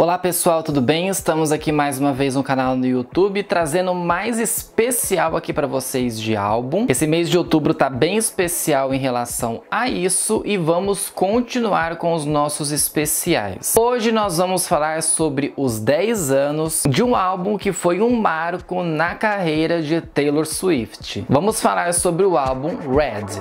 Olá pessoal, tudo bem? Estamos aqui mais uma vez no canal no YouTube, trazendo mais especial aqui pra vocês de álbum. Esse mês de outubro tá bem especial em relação a isso e vamos continuar com os nossos especiais. Hoje nós vamos falar sobre os 10 anos de um álbum que foi um marco na carreira de Taylor Swift. Vamos falar sobre o álbum Red.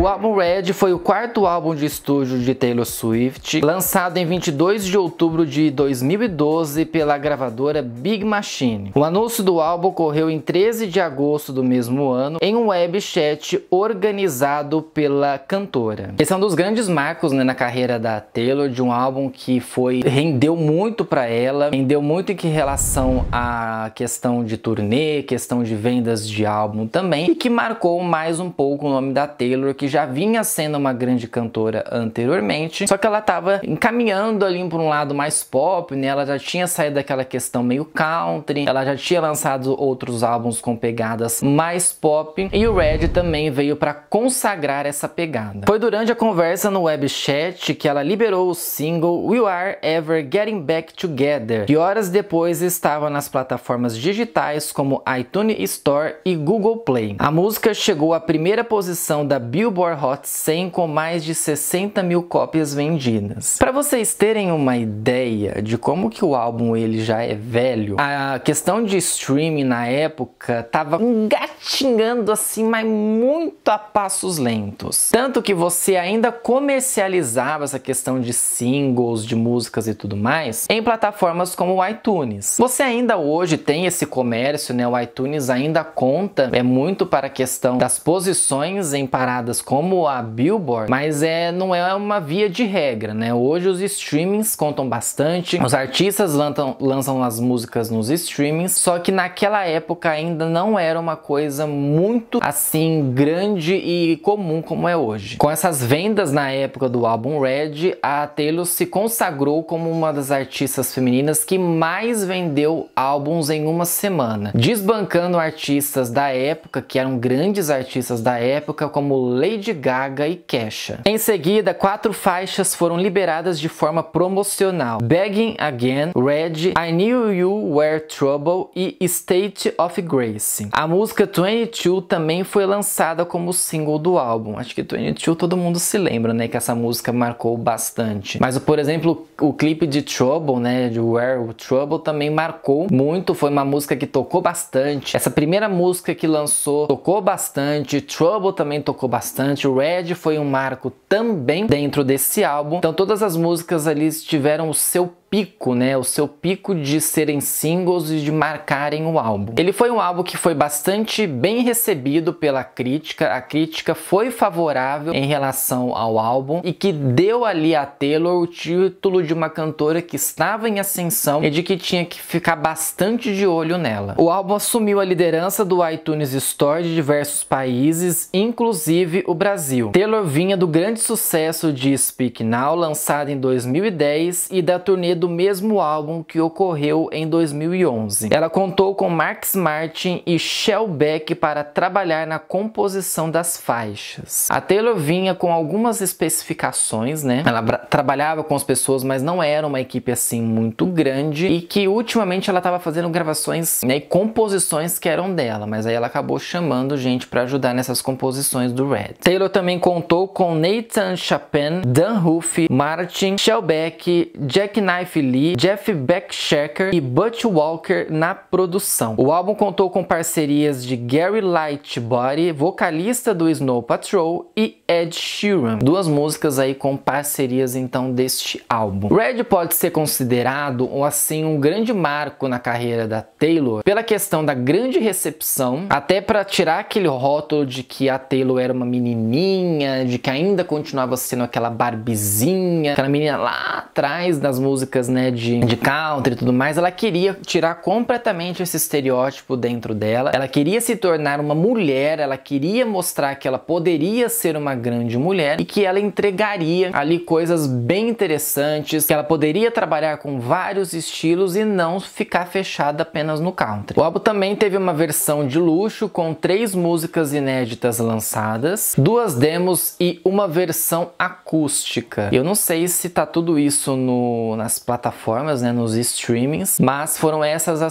O álbum Red foi o quarto álbum de estúdio de Taylor Swift, lançado em 22 de outubro de 2012 pela gravadora Big Machine. O anúncio do álbum ocorreu em 13 de agosto do mesmo ano, em um web chat organizado pela cantora. Esse é um dos grandes marcos, né, na carreira da Taylor, de um álbum que rendeu muito para ela, rendeu muito em relação à questão de turnê, questão de vendas de álbum também, e que marcou mais um pouco o nome da Taylor, que já vinha sendo uma grande cantora anteriormente, só que ela tava encaminhando ali para um lado mais pop, né? Ela já tinha saído daquela questão meio country, ela já tinha lançado outros álbuns com pegadas mais pop, e o Red também veio para consagrar essa pegada. Foi durante a conversa no web chat que ela liberou o single We Are Ever Getting Back Together, que horas depois estava nas plataformas digitais como iTunes Store e Google Play. A música chegou à primeira posição da Billboard Hot 100 com mais de 60 mil cópias vendidas. Para vocês terem uma ideia de como que o álbum ele já é velho, a questão de streaming na época tava engatinhando assim, mas muito a passos lentos. Tanto que você ainda comercializava essa questão de singles, de músicas e tudo mais em plataformas como o iTunes. Você ainda hoje tem esse comércio, né? O iTunes ainda conta muito para a questão das posições em paradas como a Billboard, mas não é uma via de regra, né? Hoje os streamings contam bastante, os artistas lançam as músicas nos streamings, só que naquela época ainda não era uma coisa muito, assim, grande e comum como é hoje. Com essas vendas na época do álbum Red, a Taylor se consagrou como uma das artistas femininas que mais vendeu álbuns em uma semana, desbancando artistas da época, que eram grandes artistas da época, como Lady Gaga e Kesha. Em seguida, 4 faixas foram liberadas de forma promocional: Begging Again, Red, I Knew You Were Trouble e State of Grace. A música 22 também foi lançada como single do álbum. Acho que 22 todo mundo se lembra, né, que essa música marcou bastante. Mas, por exemplo, o clipe de Trouble, né, de Where Trouble, também marcou muito, foi uma música que tocou bastante. Essa primeira música que lançou tocou bastante, Trouble também tocou bastante, o Red foi um marco também dentro desse álbum. Então todas as músicas ali tiveram o seu pico, né? O seu pico de serem singles e de marcarem o álbum. Ele foi um álbum que foi bastante bem recebido pela crítica. A crítica foi favorável em relação ao álbum e que deu ali a Taylor o título de uma cantora que estava em ascensão e de que tinha que ficar bastante de olho nela. O álbum assumiu a liderança do iTunes Store de diversos países, inclusive o Brasil. Taylor vinha do grande sucesso de Speak Now, lançado em 2010, e da turnê do mesmo álbum, que ocorreu em 2011. Ela contou com Max Martin e Shellback para trabalhar na composição das faixas. A Taylor vinha com algumas especificações, né? Ela trabalhava com as pessoas, mas não era uma equipe assim muito grande, e que ultimamente ela estava fazendo gravações, né, e composições que eram dela, mas aí ela acabou chamando gente para ajudar nessas composições do Red. Taylor também contou com Nathan Chapman, Dan Huff, Martin, Shellback, Jackknife Lee, Jeff Beckshaker e Butch Walker na produção. O álbum contou com parcerias de Gary Lightbody, vocalista do Snow Patrol, e Ed Sheeran. 2 músicas aí com parcerias então deste álbum. Red pode ser considerado assim um grande marco na carreira da Taylor pela questão da grande recepção, até para tirar aquele rótulo de que a Taylor era uma menininha, de que ainda continuava sendo aquela Barbiezinha, aquela menina lá atrás das músicas músicas, né, de country e tudo mais, ela queria tirar completamente esse estereótipo dentro dela. Ela queria se tornar uma mulher, ela queria mostrar que ela poderia ser uma grande mulher e que ela entregaria ali coisas bem interessantes, que ela poderia trabalhar com vários estilos e não ficar fechada apenas no country. O álbum também teve uma versão de luxo com 3 músicas inéditas lançadas, 2 demos e uma versão acústica. Eu não sei se tá tudo isso nas plataformas, né, nos streamings, mas foram essas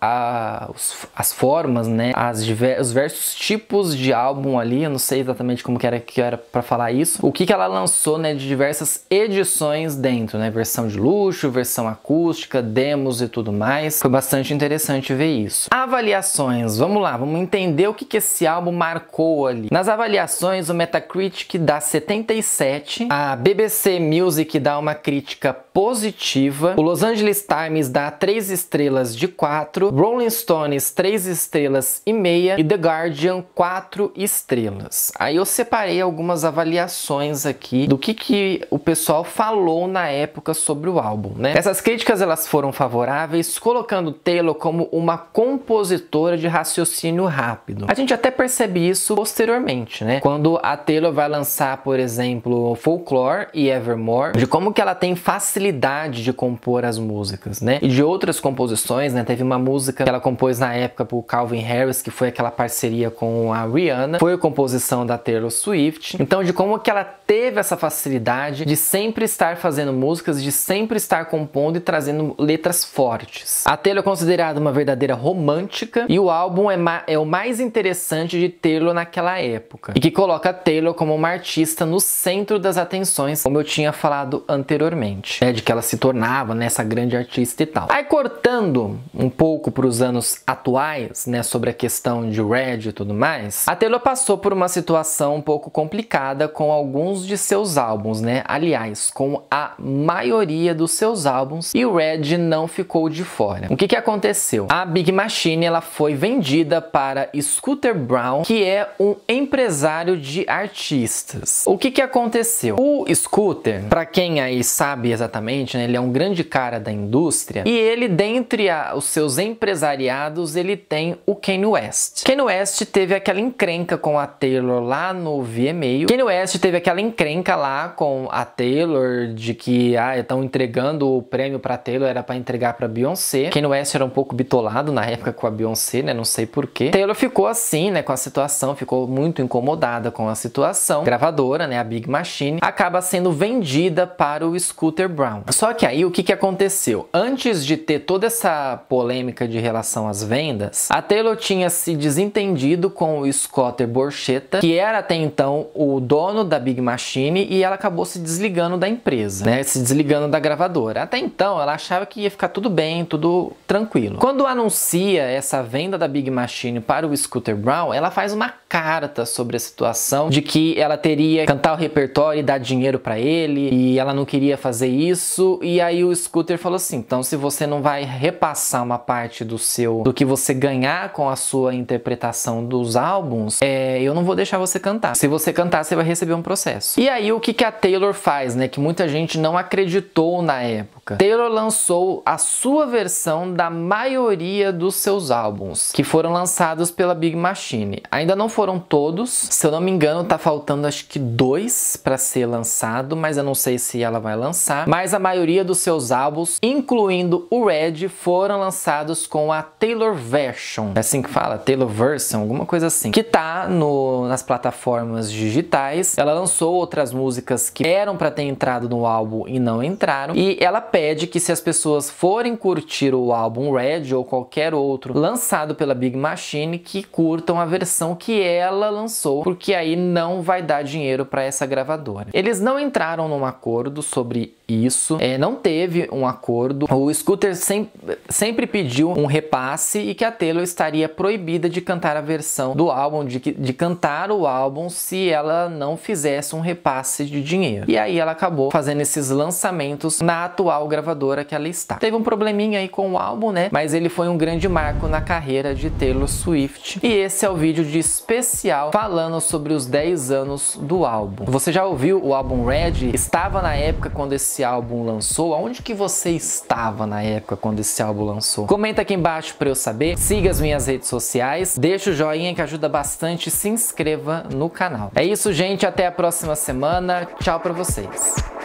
as formas, né, os diversos tipos de álbum ali. Eu não sei exatamente como que era para falar isso. O que ela lançou, né, de diversas edições dentro, né, versão de luxo, versão acústica, demos e tudo mais. Foi bastante interessante ver isso. Avaliações, vamos lá, vamos entender o que esse álbum marcou ali. Nas avaliações, o Metacritic dá 77, a BBC Music dá uma crítica positiva, o Los Angeles Times dá 3 estrelas de 4, Rolling Stones 3 estrelas e meia e The Guardian 4 estrelas. Aí eu separei algumas avaliações aqui do que o pessoal falou na época sobre o álbum, né? Essas críticas elas foram favoráveis, colocando Taylor como uma compositora de raciocínio rápido. A gente até percebe isso posteriormente, né? Quando a Taylor vai lançar, por exemplo, Folklore e Evermore, de como que ela tem facilidade de compor as músicas, né? E de outras composições, né? Teve uma música que ela compôs na época pro Calvin Harris, que foi aquela parceria com a Rihanna, foi a composição da Taylor Swift. Então, de como que ela teve essa facilidade de sempre estar fazendo músicas, de sempre estar compondo e trazendo letras fortes. A Taylor é considerada uma verdadeira romântica e o álbum é o mais interessante de Taylor naquela época, e que coloca Taylor como uma artista no centro das atenções, como eu tinha falado anteriormente, né, de que ela se tornava, né, essa grande artista e tal. Aí cortando um pouco para os anos atuais, né, sobre a questão de Red e tudo mais, a Taylor passou por uma situação um pouco complicada com alguns de seus álbuns, né, aliás, com a maioria dos seus álbuns, e o Red não ficou de fora. O que aconteceu? A Big Machine ela foi vendida para Scooter Braun, que é um empresário de artistas. O que aconteceu? O Scooter, para quem aí sabe exatamente, né, ele é um grande cara da indústria, e ele, dentre os seus empresariados, ele tem o Kanye West. Kanye West teve aquela encrenca com a Taylor lá no VMA. Kanye West teve aquela encrenca lá com a Taylor de que, ah, estão entregando o prêmio para Taylor, era para entregar para Beyoncé. Kanye West era um pouco bitolado na época com a Beyoncé, né, não sei porquê. Taylor ficou assim, né, com a situação, ficou muito incomodada com a situação. A gravadora, né, a Big Machine, acaba sendo vendida para o Scooter Braun. Só que aí o que aconteceu? Antes de ter toda essa polêmica de relação às vendas, a Taylor tinha se desentendido com o Scooter Borchetta, que era até então o dono da Big Machine, e ela acabou se desligando da empresa, né, se desligando da gravadora. Até então ela achava que ia ficar tudo bem, tudo tranquilo. Quando anuncia essa venda da Big Machine para o Scooter Braun, ela faz uma carta sobre a situação de que ela teria que cantar o repertório e dar dinheiro para ele, e ela não queria fazer isso. E aí o Scooter falou assim: então se você não vai repassar uma parte do que você ganhar com a sua interpretação dos álbuns, eu não vou deixar você cantar. Se você cantar, você vai receber um processo. E aí o que a Taylor faz, né, que muita gente não acreditou na época? Taylor lançou a sua versão da maioria dos seus álbuns que foram lançados pela Big Machine. Ainda não foram todos, se eu não me engano tá faltando acho que 2 para ser lançado, mas eu não sei se ela vai lançar. Mas a maioria dos seus álbuns, incluindo o Red, foram lançados com a Taylor Version, é assim que fala, Taylor Version, alguma coisa assim, que tá nas plataformas digitais. Ela lançou outras músicas que eram para ter entrado no álbum e não entraram, e ela pede que, se as pessoas forem curtir o álbum Red ou qualquer outro lançado pela Big Machine, que curtam a versão que ela lançou, porque aí não vai dar dinheiro para essa gravadora. Eles não entraram num acordo sobre isso, não teve um acordo. O Scooter sempre pediu um repasse e que a Taylor estaria proibida de cantar a versão do álbum, de cantar o álbum, se ela não fizesse um repasse de dinheiro. E aí ela acabou fazendo esses lançamentos na atual gravadora que ela está. Teve um probleminha aí com o álbum, né? Mas ele foi um grande marco na carreira de Taylor Swift. E esse é o vídeo de especial falando sobre os 10 anos do álbum. Você já ouviu o álbum Red? Estava na época quando esse esse álbum lançou? Aonde que você estava na época quando esse álbum lançou? Comenta aqui embaixo pra eu saber. Siga as minhas redes sociais. Deixa o joinha que ajuda bastante. Se inscreva no canal. É isso, gente. Até a próxima semana. Tchau pra vocês.